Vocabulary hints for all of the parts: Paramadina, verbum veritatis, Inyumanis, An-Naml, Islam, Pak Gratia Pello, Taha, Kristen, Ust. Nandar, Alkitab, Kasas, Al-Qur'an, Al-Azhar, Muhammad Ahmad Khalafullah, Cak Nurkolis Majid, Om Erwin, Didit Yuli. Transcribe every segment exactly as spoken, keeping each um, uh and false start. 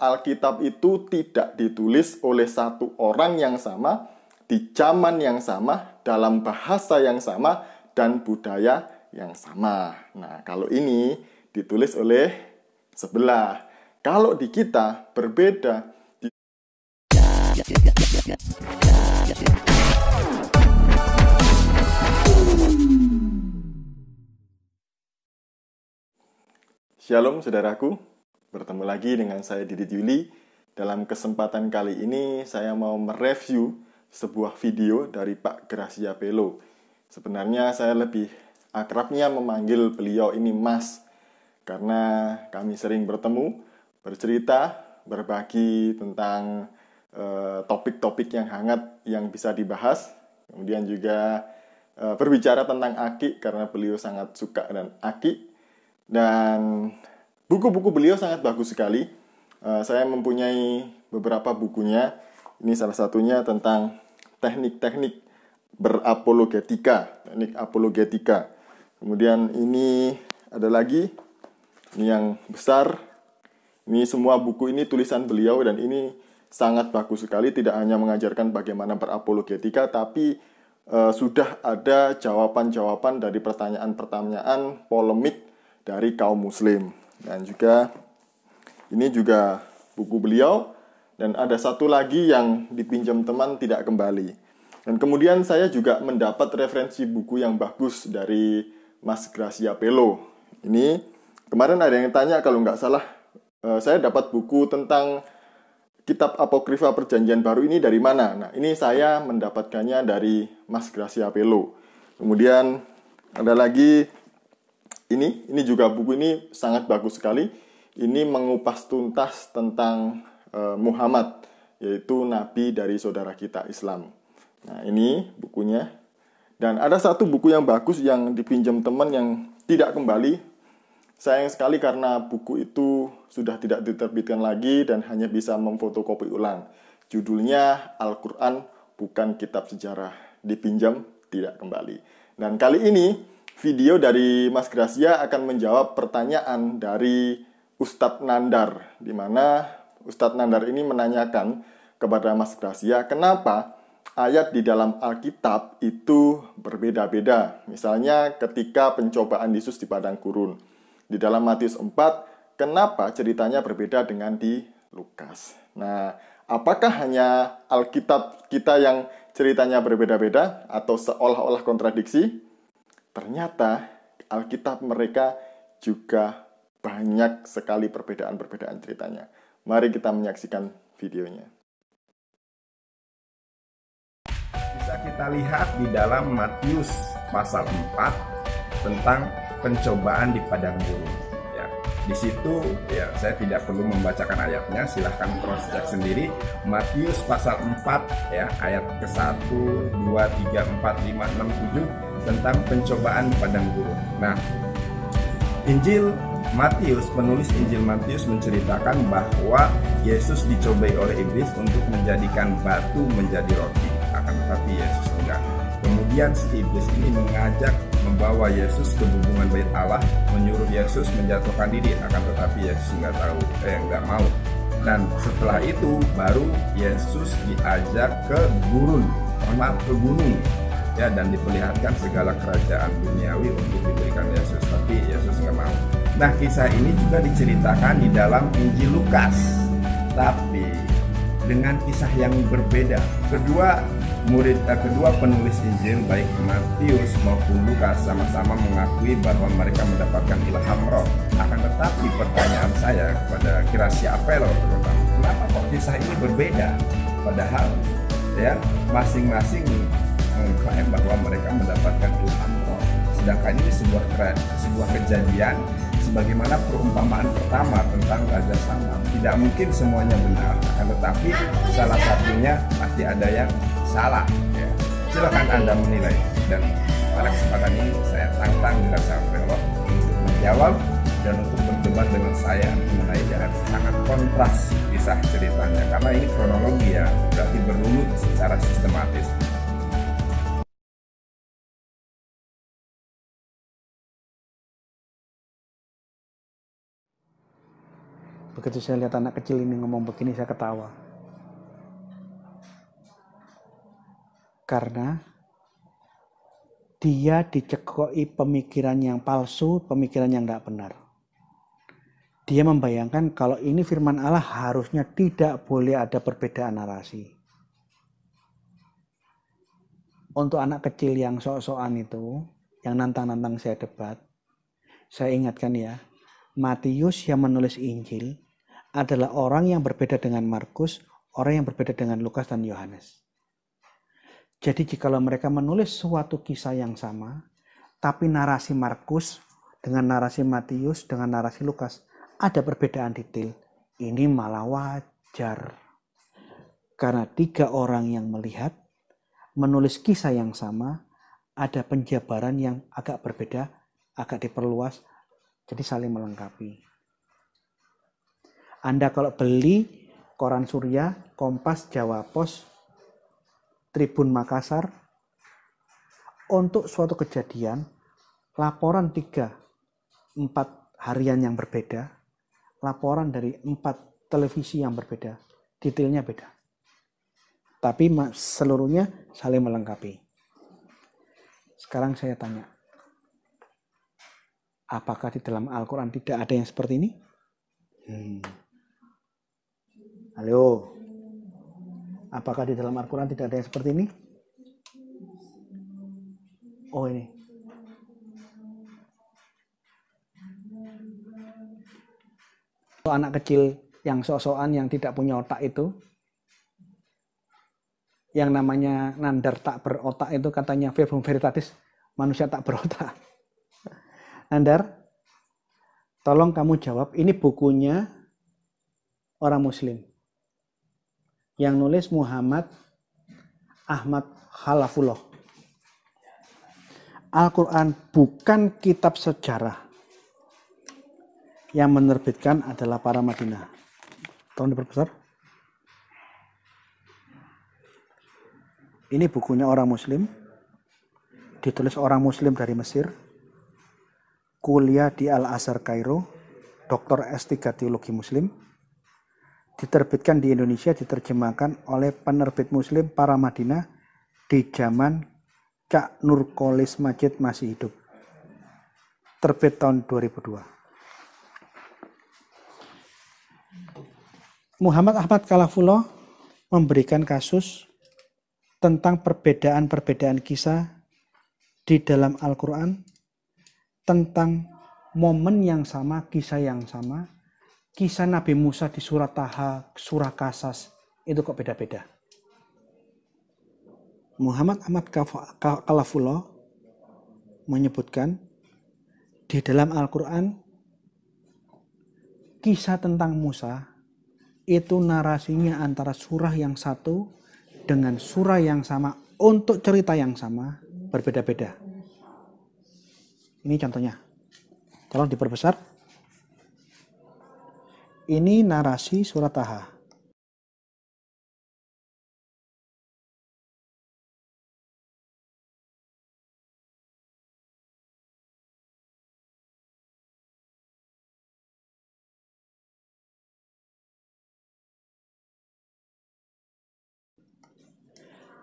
Alkitab itu tidak ditulis oleh satu orang yang sama, di zaman yang sama, dalam bahasa yang sama, dan budaya yang sama. Nah, kalau ini ditulis oleh sebelah. Kalau di kita berbeda. Di... Shalom saudaraku, bertemu lagi dengan saya Didit Yuli. Dalam kesempatan kali ini saya mau mereview sebuah video dari Pak Gratia Pello. Sebenarnya saya lebih akrabnya memanggil beliau ini Mas, karena kami sering bertemu, bercerita, berbagi tentang eh, topik-topik yang hangat yang bisa dibahas. Kemudian juga eh, berbicara tentang akik, karena beliau sangat suka dan akik. Dan buku-buku beliau sangat bagus sekali. Uh, saya mempunyai beberapa bukunya. Ini salah satunya tentang teknik-teknik berapologetika, teknik apologetika. Kemudian ini ada lagi, ini yang besar. Ini semua buku ini tulisan beliau dan ini sangat bagus sekali. Tidak hanya mengajarkan bagaimana berapologetika, tapi uh, sudah ada jawaban-jawaban dari pertanyaan-pertanyaan polemik dari kaum muslim. Dan juga ini juga buku beliau, dan ada satu lagi yang dipinjam teman tidak kembali. Dan kemudian saya juga mendapat referensi buku yang bagus dari Mas Gratia Pello. Ini kemarin ada yang tanya, kalau nggak salah, saya dapat buku tentang kitab apokrifa perjanjian baru ini dari mana. Nah, ini saya mendapatkannya dari Mas Gratia Pello. Kemudian ada lagi Ini, ini juga buku ini sangat bagus sekali. Ini mengupas tuntas tentang e, Muhammad, yaitu nabi dari saudara kita Islam. Nah, ini bukunya. Dan ada satu buku yang bagus yang dipinjam teman yang tidak kembali. Sayang sekali karena buku itu sudah tidak diterbitkan lagi dan hanya bisa memfotokopi ulang. Judulnya Al-Qur'an Bukan Kitab Sejarah, dipinjam tidak kembali. Dan kali ini video dari Mas Gratia akan menjawab pertanyaan dari Ustadz Nandar, di mana Ustadz Nandar ini menanyakan kepada Mas Gratia kenapa ayat di dalam Alkitab itu berbeda-beda. Misalnya ketika pencobaan Yesus di padang gurun. Di dalam Matius empat, kenapa ceritanya berbeda dengan di Lukas? Nah, apakah hanya Alkitab kita yang ceritanya berbeda-beda atau seolah-olah kontradiksi? Ternyata Alkitab mereka juga banyak sekali perbedaan-perbedaan ceritanya. Mari kita menyaksikan videonya. Bisa kita lihat di dalam Matius pasal empat tentang pencobaan di padang gurun. Ya, di situ ya saya tidak perlu membacakan ayatnya, silahkan cross check sendiri. Matius pasal empat ya, ayat ke satu, dua, tiga, empat, lima, enam, tujuh tentang pencobaan padang gurun. Nah, Injil Matius, penulis Injil Matius menceritakan bahwa Yesus dicobai oleh iblis untuk menjadikan batu menjadi roti. Akan tetapi Yesus enggak. Kemudian si iblis ini mengajak membawa Yesus ke hubungan bait Allah, menyuruh Yesus menjatuhkan diri. Akan tetapi Yesus enggak tahu, eh enggak mau. Dan setelah itu baru Yesus diajak ke gurun, maaf ke gunung. Ya, dan diperlihatkan segala kerajaan duniawi untuk diberikan Yesus, tapi Yesus nggak mau. Nah, kisah ini juga diceritakan di dalam Injil Lukas, tapi dengan kisah yang berbeda. Kedua murid, eh, kedua penulis Injil baik Matius maupun Lukas sama-sama mengakui bahwa mereka mendapatkan ilham roh. Akan tetapi pertanyaan saya kepada Gratia Pello, kenapa kok kisah ini berbeda? Padahal ya masing-masing mengklaim bahwa mereka mendapatkan ilham roh. Sedangkan ini sebuah keren, sebuah kejadian sebagaimana perumpamaan pertama tentang Raja Salman. Tidak mungkin semuanya benar, akan tetapi salah satunya pasti ada yang salah. Ya. Silakan Anda menilai. Dan pada kesempatan ini saya tantang Gratia Pello untuk menjawab dan untuk berdebat dengan saya mengenai jalan sangat kontras kisah ceritanya. Karena ini kronologi ya, berarti berurut secara sistematis. Begitu saya lihat anak kecil ini ngomong begini, saya ketawa. Karena dia dicekoi pemikiran yang palsu, pemikiran yang tidak benar. Dia membayangkan kalau ini firman Allah harusnya tidak boleh ada perbedaan narasi. Untuk anak kecil yang sok-sokan itu, yang nantang-nantang saya debat, saya ingatkan ya, Matius yang menulis Injil adalah orang yang berbeda dengan Markus, orang yang berbeda dengan Lukas dan Yohanes. Jadi jikalau mereka menulis suatu kisah yang sama, tapi narasi Markus dengan narasi Matius dengan narasi Lukas ada perbedaan detail, ini malah wajar. Karena tiga orang yang melihat, menulis kisah yang sama, ada penjabaran yang agak berbeda, agak diperluas, jadi saling melengkapi. Anda kalau beli koran Surya, Kompas, Jawa Pos, Tribun Makassar, untuk suatu kejadian, laporan tiga, empat harian yang berbeda, laporan dari empat televisi yang berbeda, detailnya beda. Tapi seluruhnya saling melengkapi. Sekarang saya tanya, apakah di dalam Al-Qur'an tidak ada yang seperti ini? Hmm. Halo. Apakah di dalam Al-Qur'an tidak ada yang seperti ini? Oh ini. Anak kecil yang sok-sokan yang tidak punya otak itu. Yang namanya Nandar tak berotak itu katanya verbum veritatis, manusia tak berotak. Nandar, tolong kamu jawab, ini bukunya orang Muslim. Yang nulis Muhammad Ahmad Khalafullah. Al-Quran bukan kitab sejarah. Yang menerbitkan adalah Paramadina. Tolong diperbesar. Ini bukunya orang Muslim. Ditulis orang Muslim dari Mesir. Kuliah di Al-Azhar Kairo. Doktor S tiga Teologi Muslim. Diterbitkan di Indonesia, diterjemahkan oleh penerbit Muslim Paramadina di zaman Cak Nurkolis Majid masih hidup. Terbit tahun dua ribu dua. Muhammad Ahmad Khalafullah memberikan kasus tentang perbedaan-perbedaan kisah di dalam Al-Qur'an, tentang momen yang sama, kisah yang sama. Kisah Nabi Musa di Surah Taha, Surah Kasas, itu kok beda-beda. Muhammad Ahmad Khalafullah menyebutkan di dalam Al-Qur'an kisah tentang Musa itu narasinya antara surah yang satu dengan surah yang sama untuk cerita yang sama berbeda-beda. Ini contohnya. Tolong diperbesar. Ini narasi Surah Taha.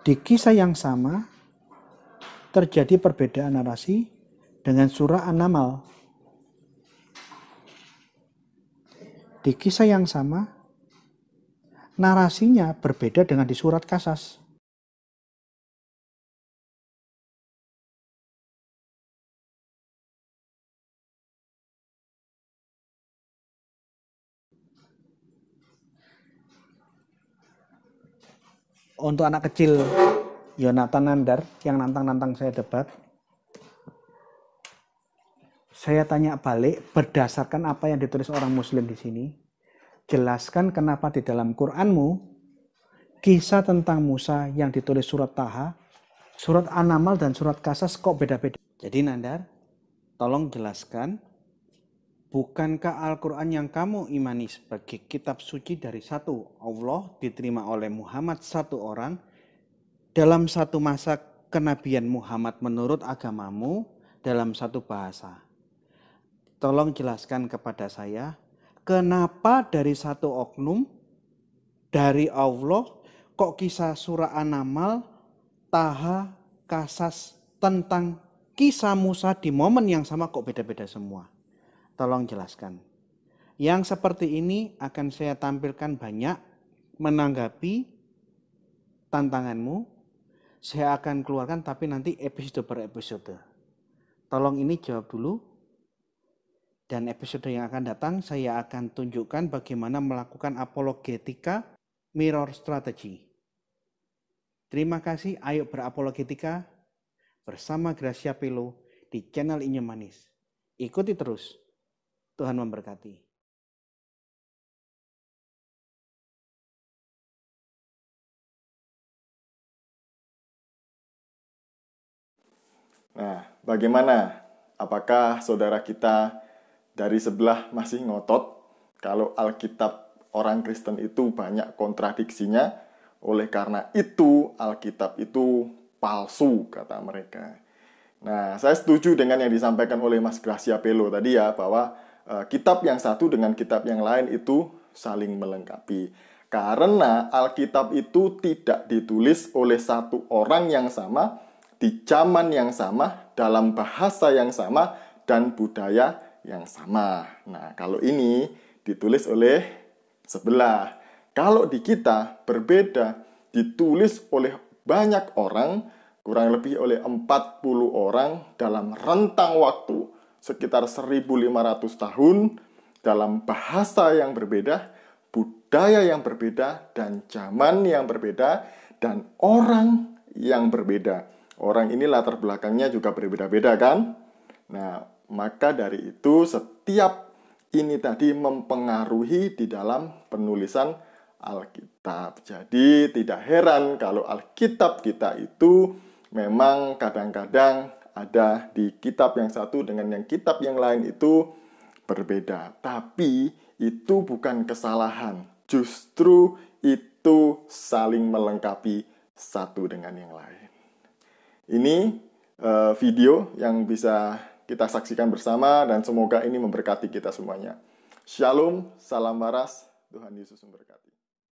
Di kisah yang sama terjadi perbedaan narasi dengan Surah An-Naml. Di kisah yang sama, narasinya berbeda dengan di Surat Kasas. Untuk anak kecil, Yonatan Nandar, yang nantang-nantang saya debat, saya tanya balik berdasarkan apa yang ditulis orang Muslim di sini. Jelaskan kenapa di dalam Qur'anmu kisah tentang Musa yang ditulis Surat Taha, Surat An-Naml dan Surat Kasas kok beda-beda. Jadi Nandar, tolong jelaskan, bukankah Al-Qur'an yang kamu imani sebagai kitab suci dari satu Allah diterima oleh Muhammad satu orang dalam satu masa kenabian Muhammad menurut agamamu dalam satu bahasa? Tolong jelaskan kepada saya Kenapa dari satu oknum, dari Allah, kok kisah surah An-Naml, Taha, Kasas, tentang kisah Musa di momen yang sama kok beda-beda semua? Tolong jelaskan. Yang seperti ini akan saya tampilkan banyak menanggapi tantanganmu. Saya akan keluarkan tapi nanti episode per episode. Tolong ini jawab dulu. Dan episode yang akan datang saya akan tunjukkan bagaimana melakukan apologetika mirror strategy. Terima kasih, ayo berapologetika bersama Gratia Pello di channel Inyumanis. Ikuti terus. Tuhan memberkati. Nah, bagaimana? Apakah saudara kita dari sebelah masih ngotot kalau Alkitab orang Kristen itu banyak kontradiksinya? Oleh karena itu Alkitab itu palsu, kata mereka. Nah, saya setuju dengan yang disampaikan oleh Mas Gratia Pello tadi ya, bahwa eh, kitab yang satu dengan kitab yang lain itu saling melengkapi. Karena Alkitab itu tidak ditulis oleh satu orang yang sama, di zaman yang sama, dalam bahasa yang sama, dan budaya yang sama. Nah, kalau ini ditulis oleh sebelah. Kalau di kita berbeda, ditulis oleh banyak orang, kurang lebih oleh empat puluh orang dalam rentang waktu sekitar seribu lima ratus tahun, dalam bahasa yang berbeda, budaya yang berbeda, dan zaman yang berbeda, dan orang yang berbeda. Orang ini latar belakangnya juga berbeda-beda, kan? Nah, maka dari itu setiap ini tadi mempengaruhi di dalam penulisan Alkitab. Jadi tidak heran kalau Alkitab kita itu memang kadang-kadang ada di kitab yang satu dengan yang kitab yang lain itu berbeda. Tapi itu bukan kesalahan. Justru itu saling melengkapi satu dengan yang lain. Ini eh, video yang bisa kita saksikan bersama dan semoga ini memberkati kita semuanya. Shalom, salam waras, Tuhan Yesus memberkati.